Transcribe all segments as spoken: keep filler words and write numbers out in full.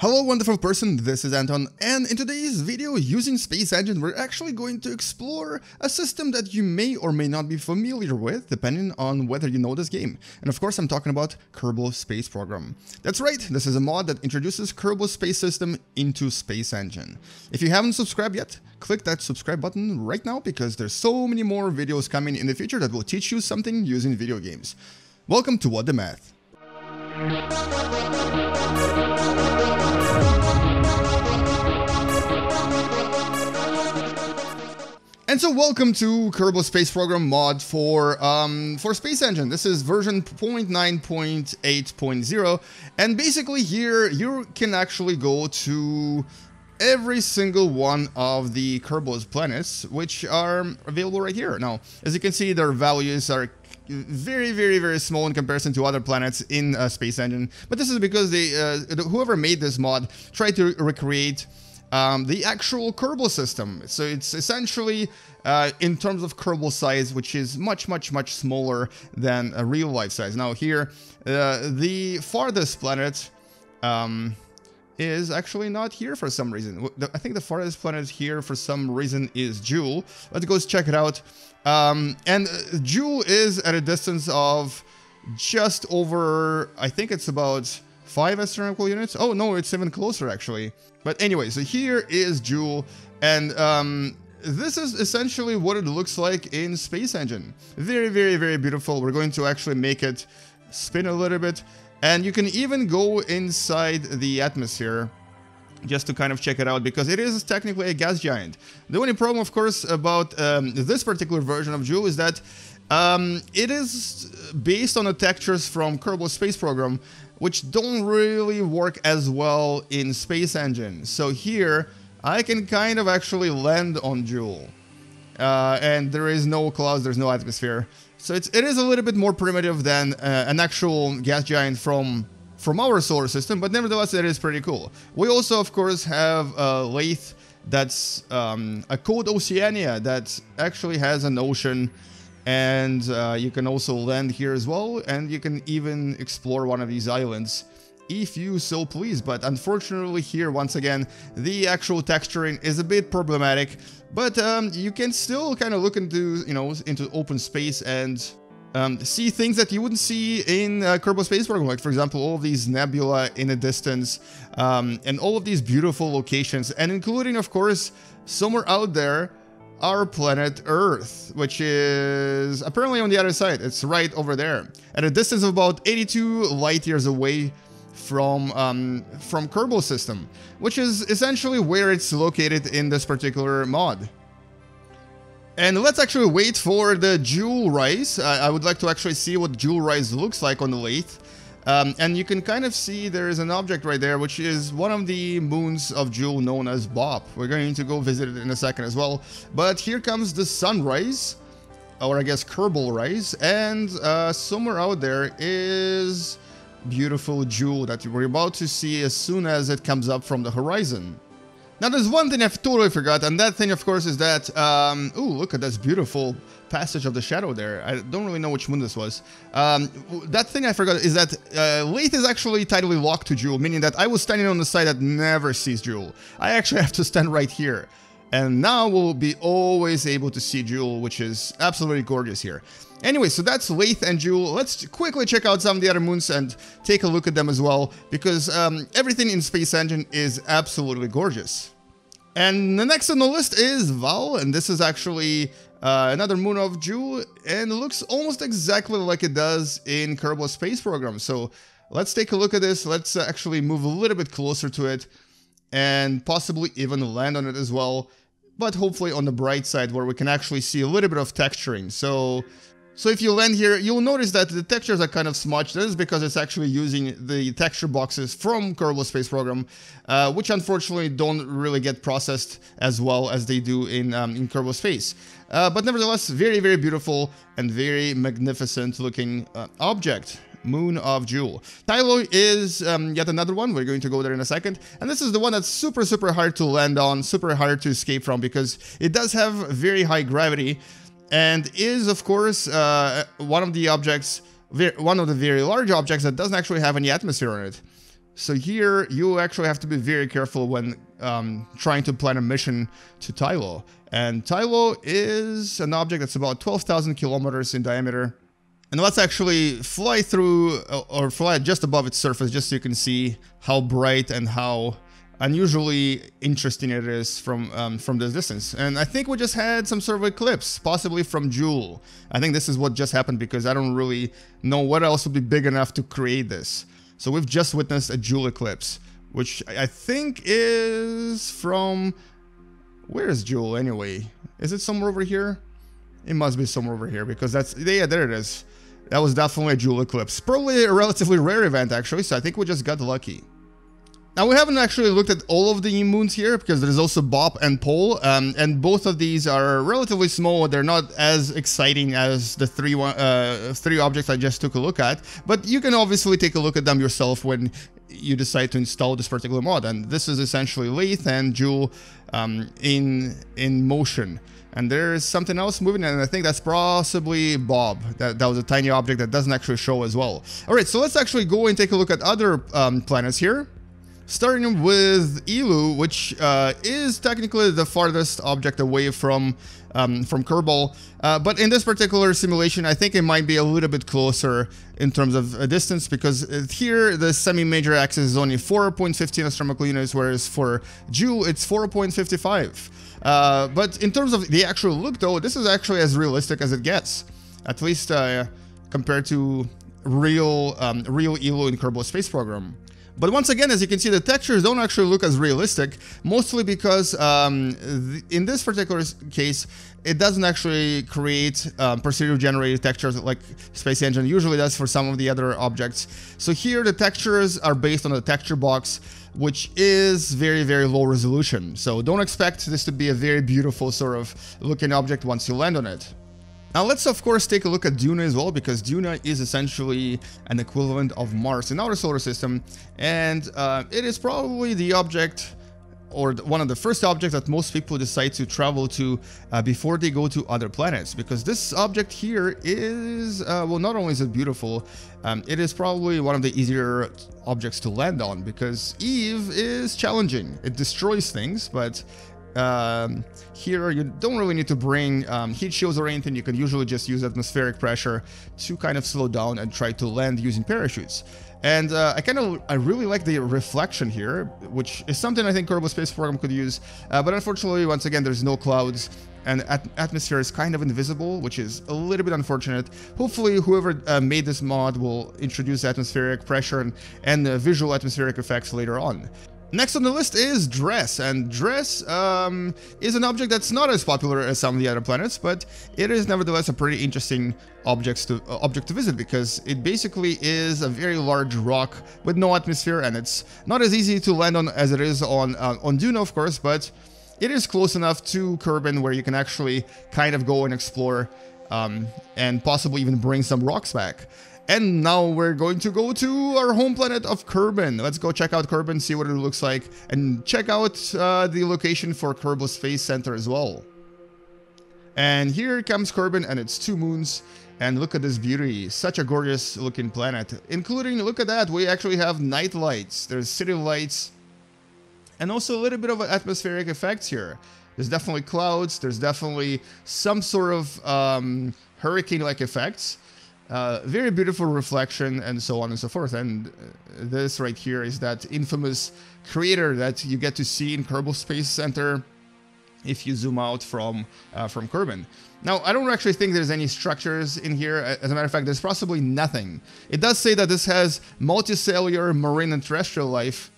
Hello wonderful person, this is Anton, and in today's video using Space Engine we're actually going to explore a system that you may or may not be familiar with depending on whether you know this game. And of course I'm talking about Kerbal Space Program. That's right, this is a mod that introduces Kerbal Space System into Space Engine. If you haven't subscribed yet, click that subscribe button right now because there's so many more videos coming in the future that will teach you something using video games. Welcome to What Da Math. And so welcome to Kerbal Space Program mod for um, for Space Engine. This is version zero point nine point eight point zero, and basically here you can actually go to every single one of the Kerbal's planets, which are available right here. Now, as you can see, their values are very, very, very small in comparison to other planets in uh, Space Engine. But this is because they, uh, whoever made this mod tried to recreate um, the actual Kerbal system. So it's essentially, uh, in terms of Kerbal size, which is much, much, much smaller than a real life size. Now here, uh, the farthest planet um, is actually not here for some reason. I think the farthest planet here for some reason is Jool. Let's go check it out. Um, and Jool is at a distance of just over, I think it's about five astronomical units. Oh no, it's even closer actually. But anyway, so here is Jool, and um, this is essentially what it looks like in Space Engine. Very, very, very beautiful. We're going to actually make it spin a little bit, and you can even go inside the atmosphere just to kind of check it out, because it is technically a gas giant. The only problem, of course, about um, this particular version of Jool is that um, it is based on the textures from Kerbal Space Program, which don't really work as well in Space Engine. So here, I can kind of actually land on Jool. Uh, and there is no clouds, there's no atmosphere. So it's, it is a little bit more primitive than uh, an actual gas giant from... from our solar system, but nevertheless it is pretty cool. We also of course have uh, Laythe, that's um, a cold Oceania that actually has an ocean, and uh, you can also land here as well, and you can even explore one of these islands if you so please. But unfortunately here, once again, the actual texturing is a bit problematic, but um, you can still kind of look into, you know, into open space and Um, see things that you wouldn't see in uh, Kerbal Space Program, like for example all of these nebula in the distance, um, and all of these beautiful locations, and including of course somewhere out there our planet Earth, which is apparently on the other side. It's right over there at a distance of about eighty-two light years away from um, from Kerbal system, which is essentially where it's located in this particular mod. And let's actually wait for the Jool rise. Uh, I would like to actually see what Jool rise looks like on the Laythe. Um, and you can kind of see there is an object right there, which is one of the moons of Jool known as Bop. We're going to go visit it in a second as well. But here comes the sunrise, or I guess Kerbal rise. And uh, somewhere out there is beautiful Jool that we're about to see as soon as it comes up from the horizon. Now, there's one thing I've totally forgot, and that thing, of course, is that... Um, ooh, look at this beautiful passage of the shadow there. I don't really know which moon this was. Um, that thing I forgot is that uh, Laythe is actually tidally locked to Jool, meaning that I was standing on the side that never sees Jool. I actually have to stand right here. And now we'll be always able to see Jool, which is absolutely gorgeous here. Anyway, so that's Laythe and Jool. Let's quickly check out some of the other moons and take a look at them as well, because um, everything in Space Engine is absolutely gorgeous. And the next on the list is Vall, and this is actually uh, another moon of Jool, and it looks almost exactly like it does in Kerbal Space Program. So let's take a look at this. Let's actually move a little bit closer to it and possibly even land on it as well, but hopefully on the bright side where we can actually see a little bit of texturing. So... So if you land here, you'll notice that the textures are kind of smudged. That is because it's actually using the texture boxes from Kerbal Space Program, uh, which unfortunately don't really get processed as well as they do in, um, in Kerbal Space. Uh, but nevertheless, very, very beautiful and very magnificent looking uh, object. Moon of Jool. Tylo is um, yet another one. We're going to go there in a second. And this is the one that's super, super hard to land on, super hard to escape from, because it does have very high gravity, and is, of course, uh, one of the objects, one of the very large objects that doesn't actually have any atmosphere on it. So here you actually have to be very careful when um, trying to plan a mission to Tylo. And Tylo is an object that's about twelve thousand kilometers in diameter. And let's actually fly through, or fly just above its surface, just so you can see how bright and how unusually interesting it is from um, from this distance. And I think we just had some sort of eclipse, possibly from Jool. I think this is what just happened, because I don't really know what else would be big enough to create this. So we've just witnessed a Jool eclipse, which I think is from... Where is Jool anyway? Is it somewhere over here? It must be somewhere over here, because that's... Yeah, there it is. That was definitely a Jool eclipse. Probably a relatively rare event, actually, so I think we just got lucky. Now, we haven't actually looked at all of the moons here, because there's also Bop and Pole, um, and both of these are relatively small. They're not as exciting as the three uh, three objects I just took a look at, but you can obviously take a look at them yourself when you decide to install this particular mod. And this is essentially Laythe and Jool um, in, in motion. And there's something else moving, and I think that's possibly Bob. That, that was a tiny object that doesn't actually show as well. All right, so let's actually go and take a look at other um, planets here. Starting with Eeloo, which uh, is technically the farthest object away from um, from Kerbal. Uh, but in this particular simulation, I think it might be a little bit closer in terms of distance, because here the semi-major axis is only four point one five astronomical units, whereas for Jool it's four point five five. Uh, but in terms of the actual look, though, this is actually as realistic as it gets, at least uh, compared to real, um, real Eeloo in Kerbal Space Program. But once again, as you can see, the textures don't actually look as realistic, mostly because um, th in this particular case, it doesn't actually create um, procedure-generated textures like Space Engine usually does for some of the other objects. So here, the textures are based on the texture box, which is very, very low resolution. So don't expect this to be a very beautiful sort of looking object once you land on it. Now let's of course take a look at Duna as well, because Duna is essentially an equivalent of Mars in our solar system, and uh, it is probably the object, or one of the first objects that most people decide to travel to uh, before they go to other planets, because this object here is, uh, well, not only is it beautiful, um, it is probably one of the easier objects to land on, because Eve is challenging. It destroys things, but Um, here you don't really need to bring um, heat shields or anything. You can usually just use atmospheric pressure to kind of slow down and try to land using parachutes. And uh, I kind of, I really like the reflection here, which is something I think Kerbal Space Program could use. Uh, but unfortunately, once again, there's no clouds, and at atmosphere is kind of invisible, which is a little bit unfortunate. Hopefully, whoever uh, made this mod will introduce atmospheric pressure and, and uh, visual atmospheric effects later on. Next on the list is Dress, and Dress um, is an object that's not as popular as some of the other planets, but it is nevertheless a pretty interesting object to, uh, object to visit, because it basically is a very large rock with no atmosphere, and it's not as easy to land on as it is on, uh, on Duna, of course, but it is close enough to Kerbin where you can actually kind of go and explore um, and possibly even bring some rocks back. And now we're going to go to our home planet of Kerbin. Let's go check out Kerbin, see what it looks like, and check out uh, the location for Kerbal Space Center as well. And here comes Kerbin and its two moons. And look at this beauty, such a gorgeous looking planet. Including, look at that, we actually have night lights, there's city lights, and also a little bit of atmospheric effects here. There's definitely clouds, there's definitely some sort of um, hurricane-like effects. Uh, very beautiful reflection and so on and so forth. And uh, this right here is that infamous crater that you get to see in Kerbal Space Center if you zoom out from uh, from Kerbin. Now, I don't actually think there's any structures in here. As a matter of fact, there's possibly nothing. It does say that this has multicellular marine and terrestrial life.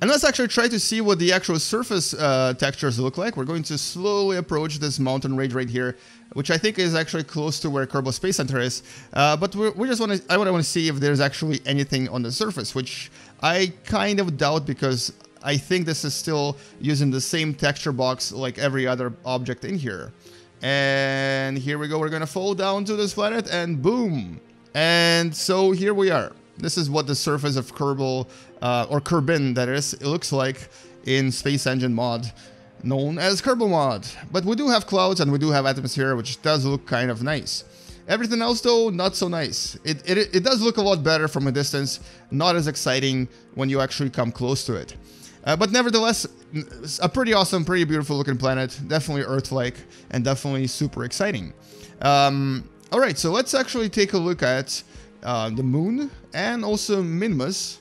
And let's actually try to see what the actual surface uh, textures look like. We're going to slowly approach this mountain range right here, which I think is actually close to where Kerbal Space Center is. Uh, but we're, we just want to—I want to see if there's actually anything on the surface, which I kind of doubt, because I think this is still using the same texture box like every other object in here. And here we go. We're going to fall down to this planet, and boom! And so here we are. This is what the surface of Kerbal, uh, or Kerbin, that is, it looks like in Space Engine mod, known as Kerbal mod. But we do have clouds and we do have atmosphere, which does look kind of nice. Everything else though, not so nice. It, it, it does look a lot better from a distance, not as exciting when you actually come close to it. Uh, but nevertheless, a pretty awesome, pretty beautiful looking planet, definitely Earth-like and definitely super exciting. Um, all right, so let's actually take a look at uh, the moon and also Minmus.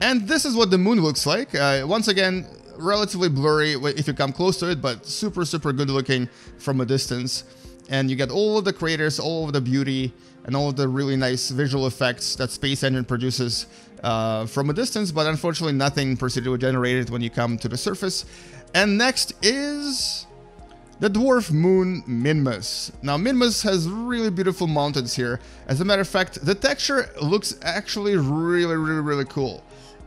And this is what the moon looks like. Uh, once again, relatively blurry if you come close to it, but super, super good looking from a distance. And you get all of the craters, all of the beauty, and all of the really nice visual effects that Space Engine produces uh, from a distance, but unfortunately nothing procedurally generated when you come to the surface. And next is the dwarf moon Minmus. Now Minmus has really beautiful mountains here. As a matter of fact, the texture looks actually really, really, really cool.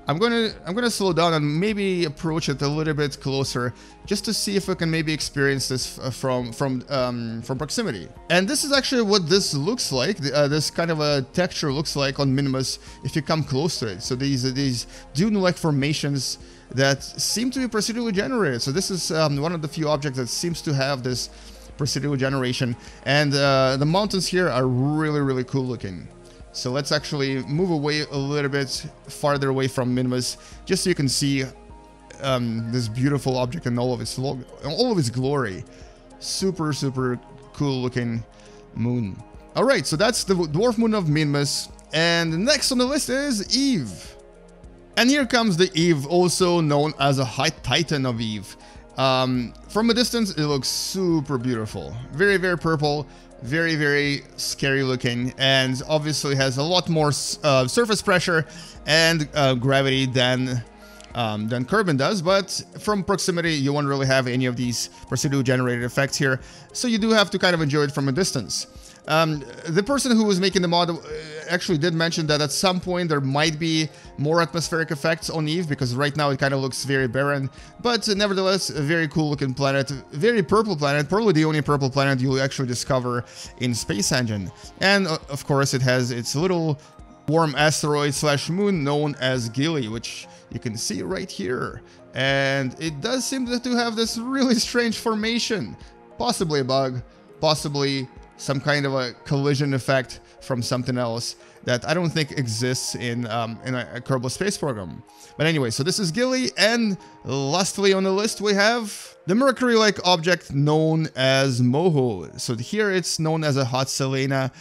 I'm gonna I'm gonna slow down and maybe approach it a little bit closer just to see if we can maybe experience this from from um, from proximity. And this is actually what this looks like. Uh, this kind of a texture looks like on Minmus if you come close to it. So these these dune-like formations that seem to be procedurally generated. So this is um, one of the few objects that seems to have this procedural generation. And uh, the mountains here are really really cool looking. So let's actually move away a little bit farther away from Minmus, just so you can see um, this beautiful object in all of its log all of its glory. Super, super cool looking moon. All right, so that's the dwarf moon of Minmus. And next on the list is Eve. And here comes the Eve, also known as a High Titan of Eve. Um, from a distance, it looks super beautiful. Very, very purple. Very, very scary looking, and obviously has a lot more uh, surface pressure and uh, gravity than um, than Kerbin does, but from proximity you won't really have any of these procedural generated effects here, so you do have to kind of enjoy it from a distance. Um, the person who was making the mod actually did mention that at some point there might be more atmospheric effects on Eve, because right now it kind of looks very barren, but nevertheless a very cool looking planet, very purple planet, probably the only purple planet you'll actually discover in Space Engine. And uh, of course it has its little warm asteroid slash moon known as Gilly, which you can see right here, and it does seem to have this really strange formation, possibly a bug, possibly some kind of a collision effect from something else that I don't think exists in um, in a, a Kerbal Space Program. But anyway, so this is Gilly, and lastly on the list we have the Mercury-like object known as Moho. So here it's known as a hot Selena,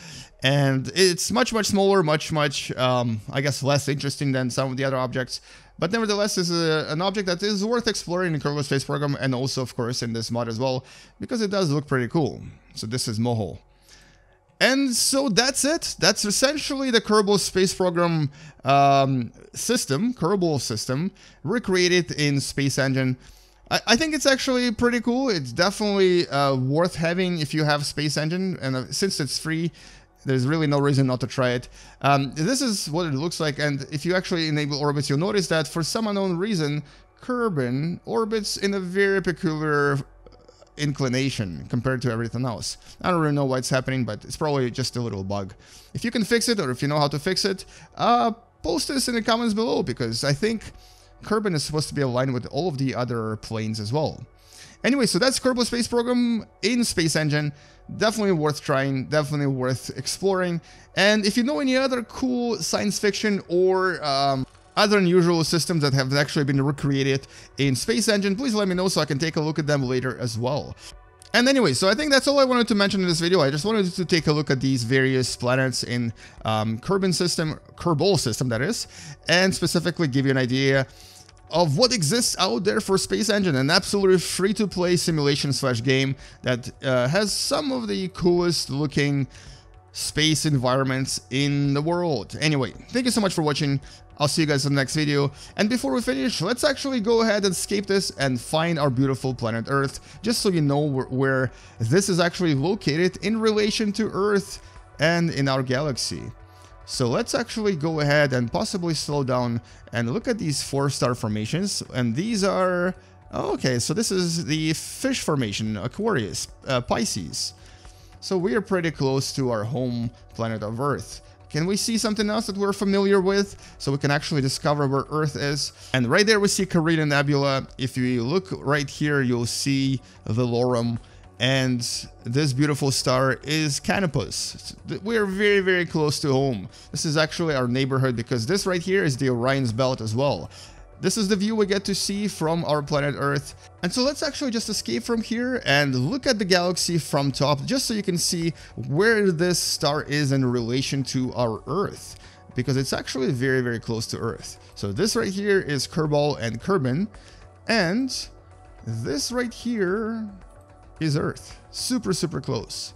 and it's much, much smaller, much, much, um, I guess, less interesting than some of the other objects. But nevertheless, this is a, an object that is worth exploring in the Kerbal Space Program, and also, of course, in this mod as well, because it does look pretty cool. So this is Moho. And so that's it. That's essentially the Kerbal Space Program um, system, Kerbal system, recreated in Space Engine. I, I think it's actually pretty cool. It's definitely uh, worth having if you have Space Engine, and uh, since it's free, there's really no reason not to try it. Um, this is what it looks like, and if you actually enable orbits, you'll notice that for some unknown reason, Kerbin orbits in a very peculiar inclination compared to everything else. I don't really know why it's happening, but it's probably just a little bug. If you can fix it, or if you know how to fix it, uh, post this in the comments below, because I think Kerbin is supposed to be aligned with all of the other planes as well. Anyway, so that's Kerbal Space Program in Space Engine. Definitely worth trying, definitely worth exploring. And if you know any other cool science fiction or um, other unusual systems that have actually been recreated in Space Engine, please let me know so I can take a look at them later as well. And anyway, so I think that's all I wanted to mention in this video. I just wanted to take a look at these various planets in um, Kerbin system, Kerbal system that is, and specifically give you an idea of what exists out there for Space Engine, an absolutely free-to-play simulation slash game that uh, has some of the coolest looking space environments in the world. Anyway, thank you so much for watching. I'll see you guys in the next video. And before we finish, let's actually go ahead and escape this and find our beautiful planet Earth, just so you know where, where this is actually located in relation to Earth and in our galaxy. So let's actually go ahead and possibly slow down and look at these four-star formations. And these are... okay, so this is the fish formation, Aquarius, uh, Pisces. So we are pretty close to our home planet of Earth. Can we see something else that we're familiar with? So we can actually discover where Earth is. And right there we see Carina Nebula. If you look right here, you'll see the Lorum. And this beautiful star is Canopus. We're very, very close to home. This is actually our neighborhood, because this right here is the Orion's belt as well. This is the view we get to see from our planet Earth. And so let's actually just escape from here and look at the galaxy from top, just so you can see where this star is in relation to our Earth, because it's actually very, very close to Earth. So this right here is Kerbal and Kerbin, and this right here is Earth. Super, super close.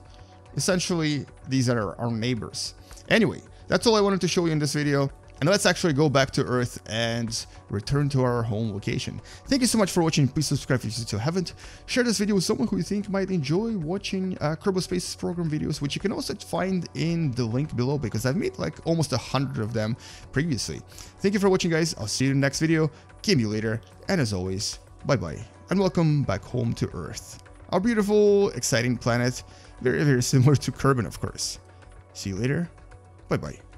Essentially, these are our neighbors. Anyway, that's all I wanted to show you in this video. And let's actually go back to Earth and return to our home location. Thank you so much for watching. Please subscribe if you still haven't. Share this video with someone who you think might enjoy watching uh, Kerbal Space Program videos, which you can also find in the link below, because I've made like almost a hundred of them previously. Thank you for watching, guys. I'll see you in the next video. Game you later. And as always, bye-bye. And welcome back home to Earth. Our beautiful, exciting planet. Very, very similar to Kerbin, of course. See you later. Bye-bye.